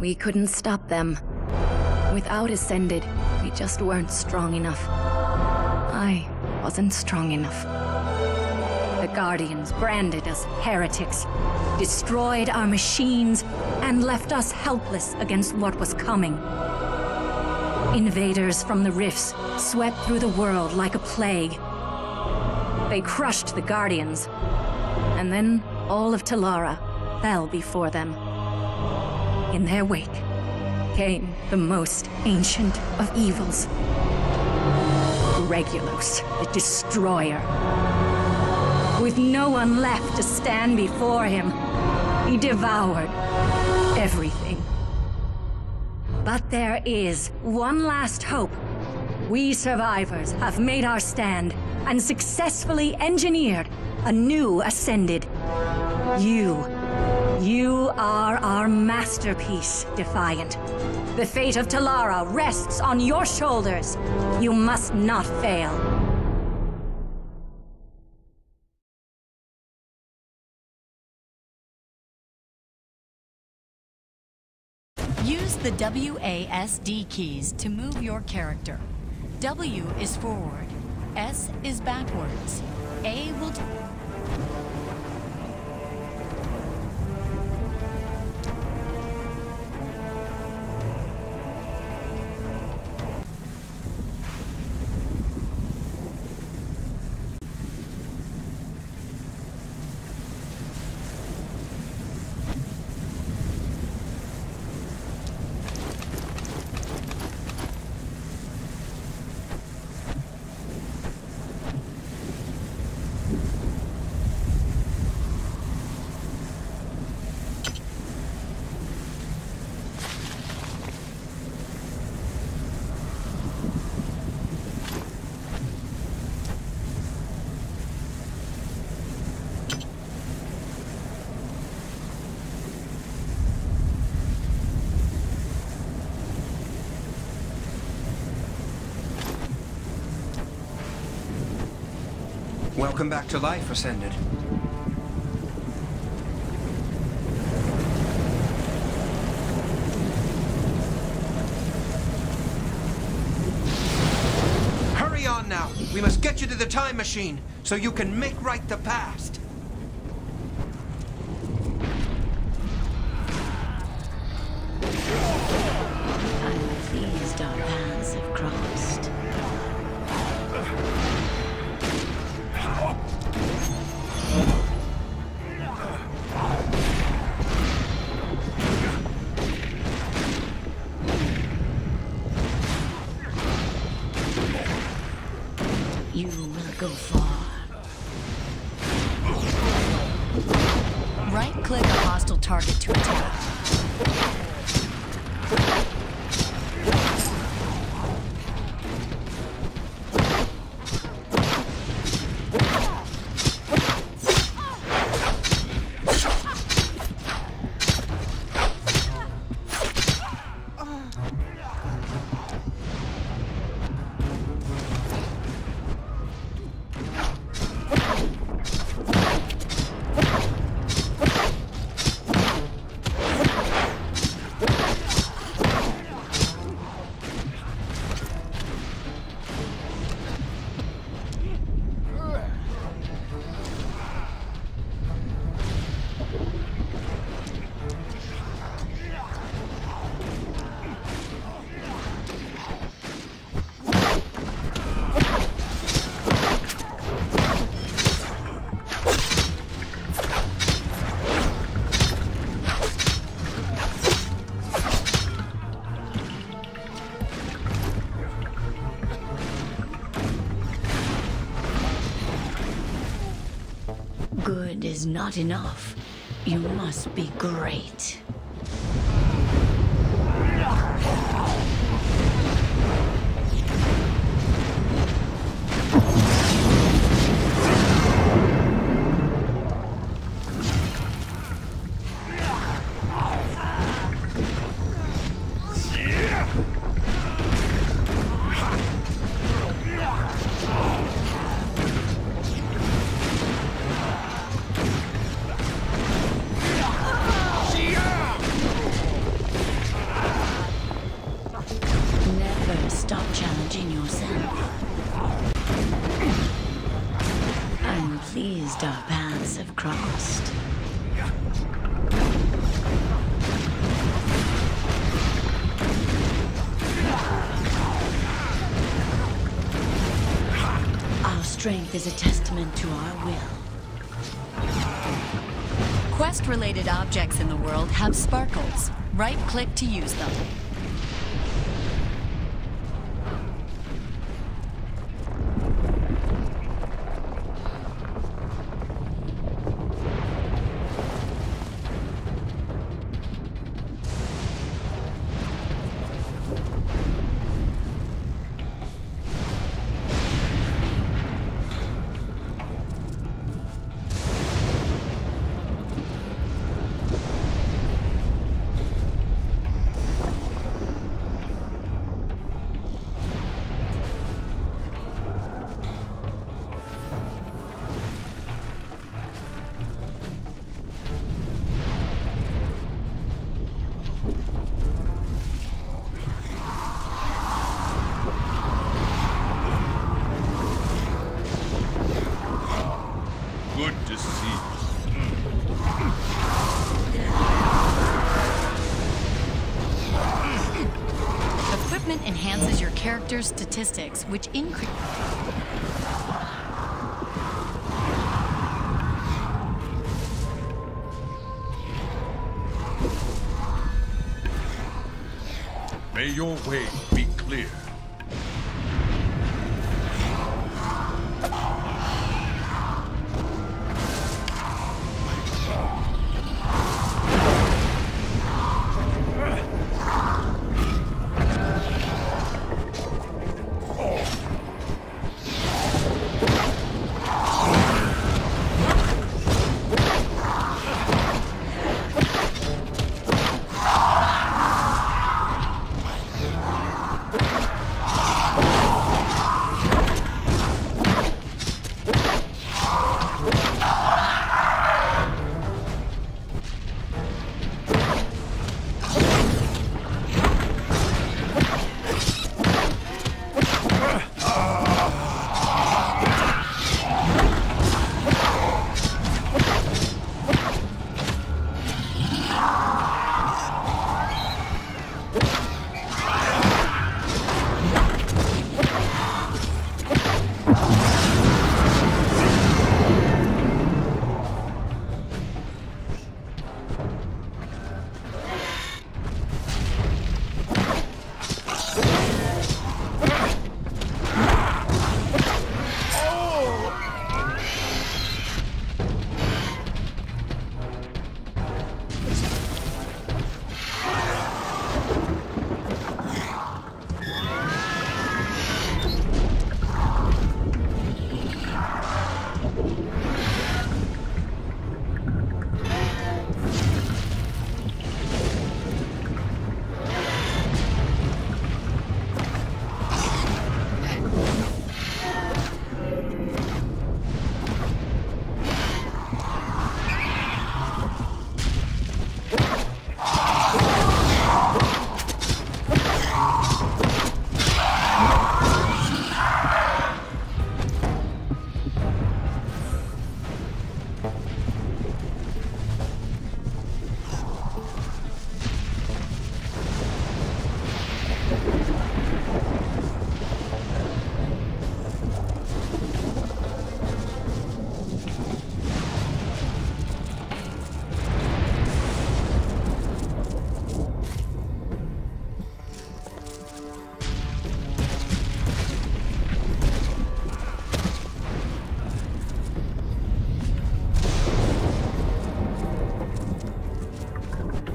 We couldn't stop them. Without Ascended, we just weren't strong enough. I wasn't strong enough. The Guardians branded us heretics, destroyed our machines, and left us helpless against what was coming. Invaders from the Rifts swept through the world like a plague. They crushed the Guardians, and then all of Telara fell before them. In their wake came the most ancient of evils. Regulos, the Destroyer. With no one left to stand before him, he devoured everything. But there is one last hope. We survivors have made our stand and successfully engineered a new Ascended. You are our masterpiece, Defiant. The fate of Telara rests on your shoulders. You must not fail. Use the WASD keys to move your character. W is forward, S is backwards, A will... Welcome back to life, Ascended. Hurry on now! We must get you to the time machine, so you can make right the past. I'm pleased our paths have crossed. You will go far. Right-click a hostile target to attack. Good is not enough. You must be great. strength is a testament to our will. Quest-related objects in the world have sparkles. Right-click to use them. Statistics, which increase. May your way be clear.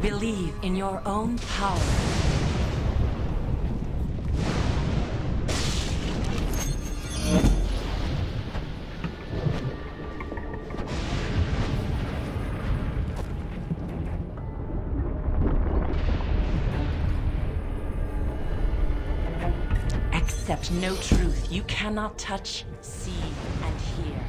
Believe in your own power. Accept no truth you cannot touch, see, and hear.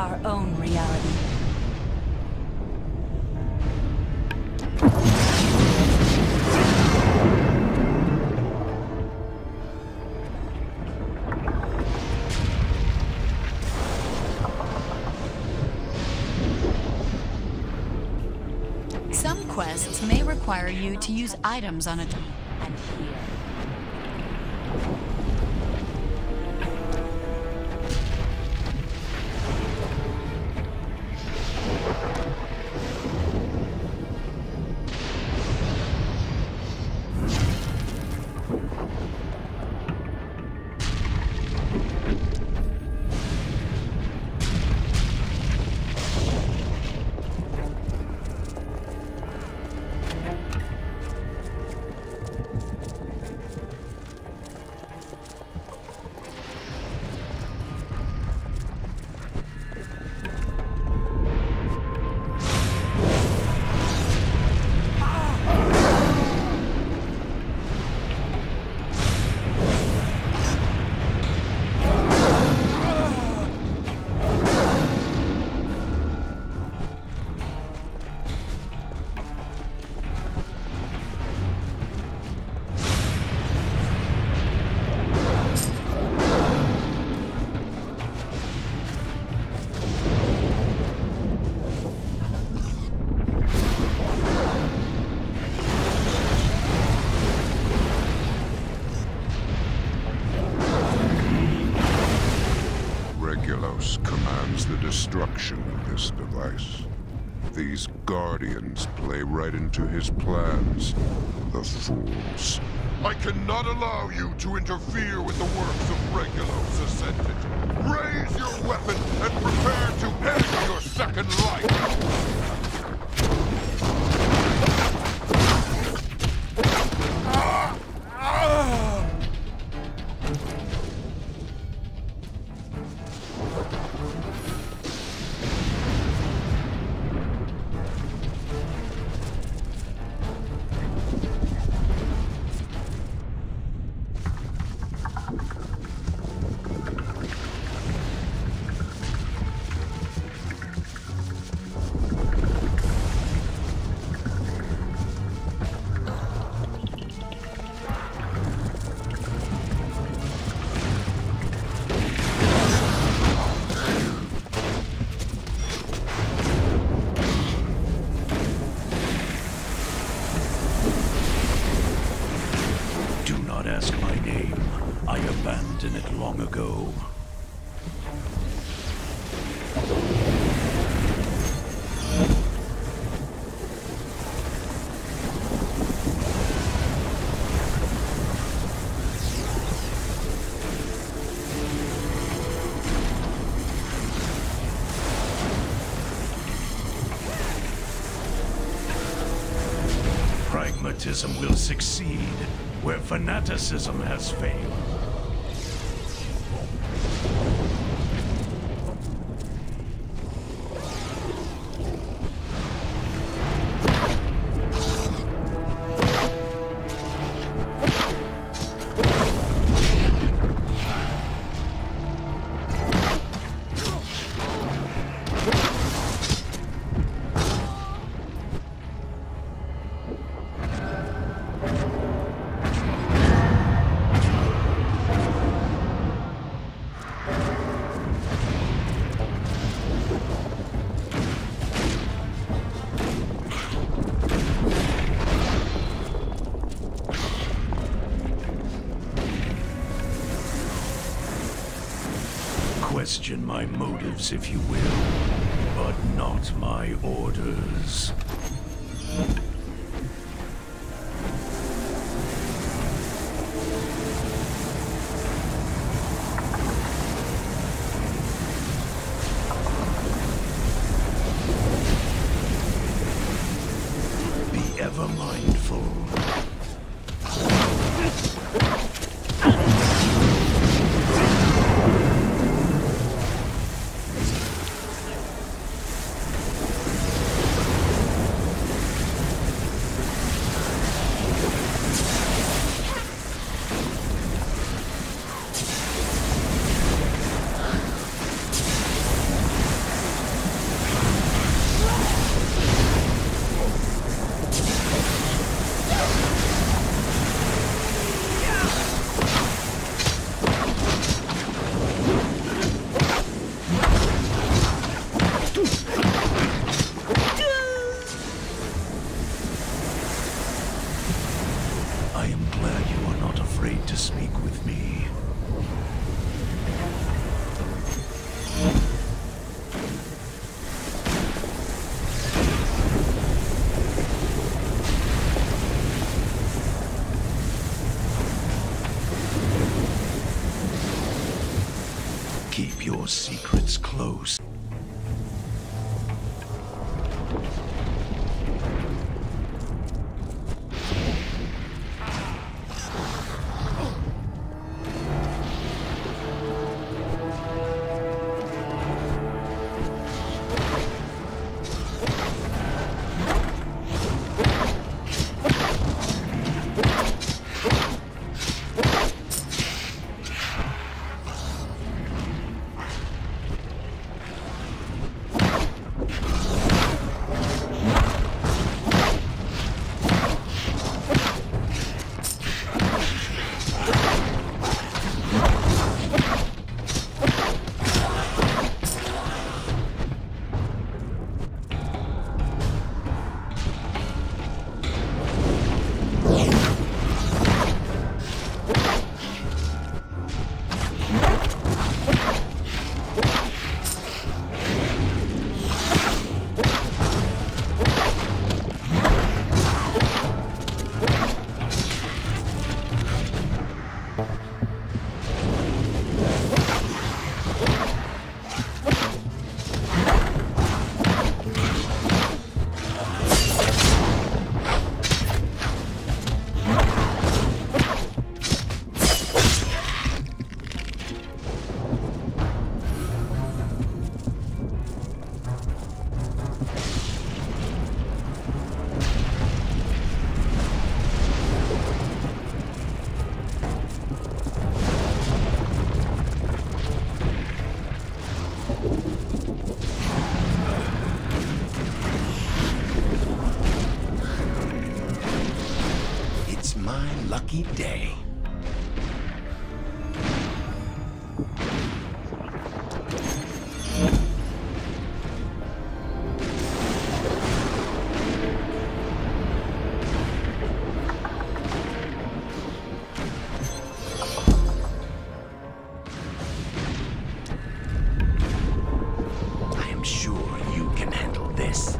our own reality. Some quests may require you to use items on a dock and heal. Destruction of this device. These Guardians play right into his plans. The fools. I cannot allow you to interfere with the works of Regulos, Ascended. Raise your weapon and prepare to end your second life! Pragmatism will succeed where fanaticism has failed. Question my motives, if you will, but not my orders. Be ever mindful. secrets close. Day. I am sure you can handle this.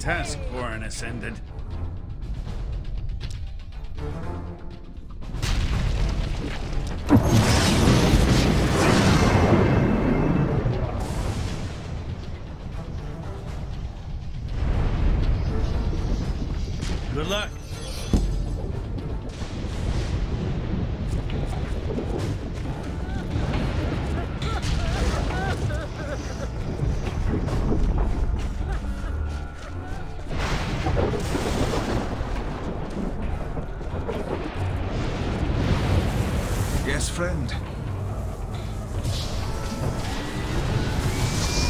Task for an Ascended. Good luck. Friend.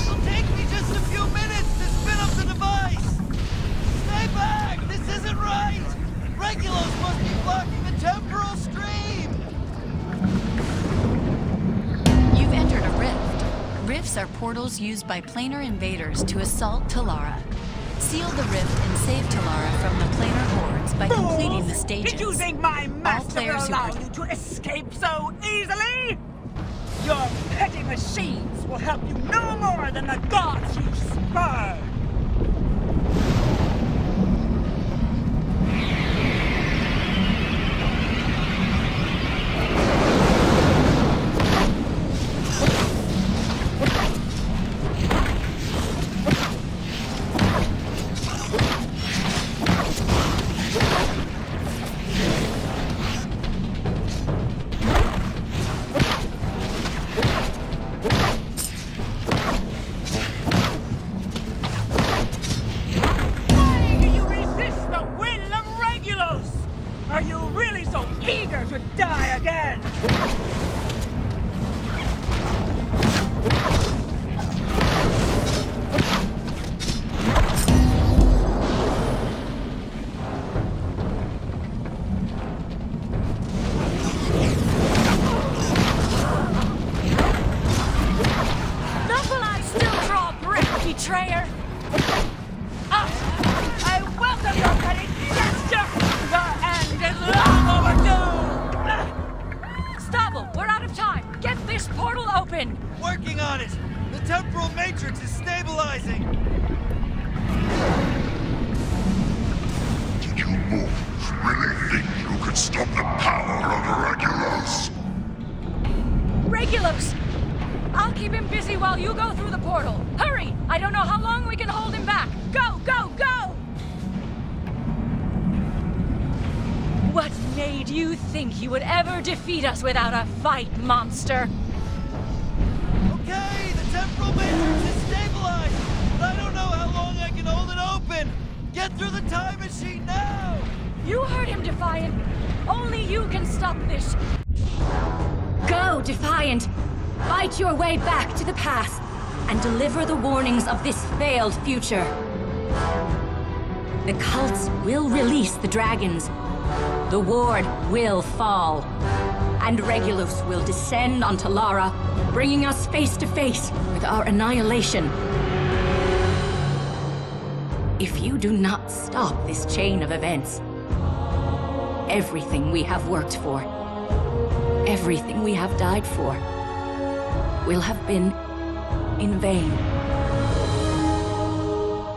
It'll take me just a few minutes to spin up the device! Stay back! This isn't right! Regulos must be blocking the Temporal Stream! You've entered a rift. Rifts are portals used by Planar invaders to assault Telara. Seal the rift and save Telara from the planar hordes by completing the stages. Did you think my master will allow you to escape so easily? Your petty machines will help you no more than the gods you spurn. Defeat us without a fight, monster! Okay, the temporal matrix is stabilized, but I don't know how long I can hold it open! Get through the time machine now! You heard him, Defiant! Only you can stop this! Go, Defiant! Fight your way back to the past, and deliver the warnings of this failed future! The cults will release the dragons. The ward will fall, and Regulos will descend on Telara, bringing us face to face with our annihilation. If you do not stop this chain of events, everything we have worked for, everything we have died for, will have been in vain.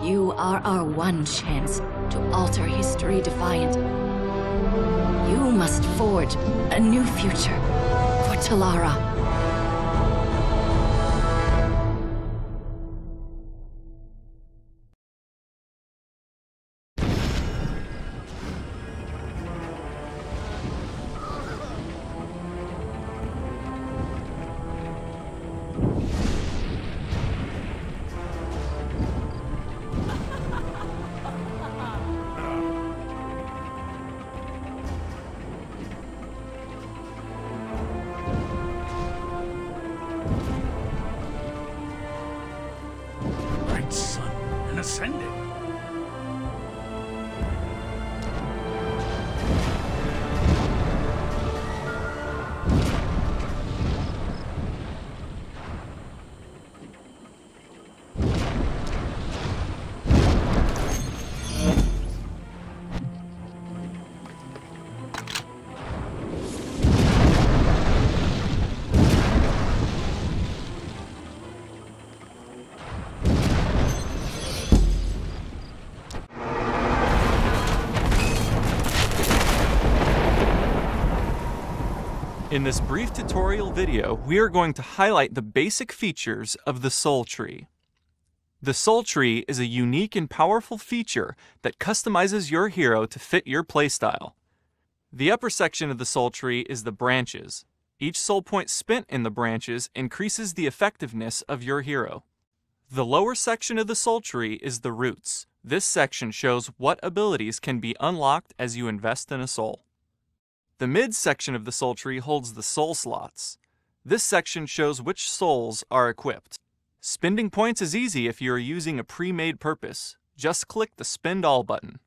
You are our one chance to alter history, Defiant. You must forge a new future for Telara. Ascended. In this brief tutorial video, we are going to highlight the basic features of the Soul Tree. The Soul Tree is a unique and powerful feature that customizes your hero to fit your playstyle. The upper section of the Soul Tree is the branches. Each soul point spent in the branches increases the effectiveness of your hero. The lower section of the Soul Tree is the roots. This section shows what abilities can be unlocked as you invest in a soul. The mid-section of the Soul Tree holds the soul slots. This section shows which souls are equipped. Spending points is easy if you are using a pre-made purpose. Just click the Spend All button.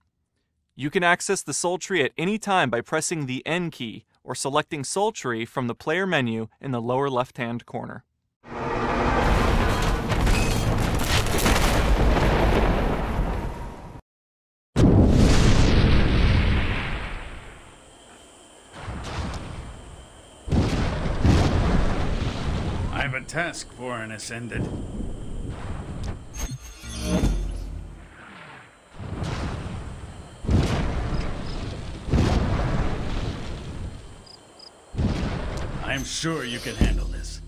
You can access the Soul Tree at any time by pressing the N key or selecting Soul Tree from the player menu in the lower left-hand corner. I have a task for an Ascended. I'm sure you can handle this.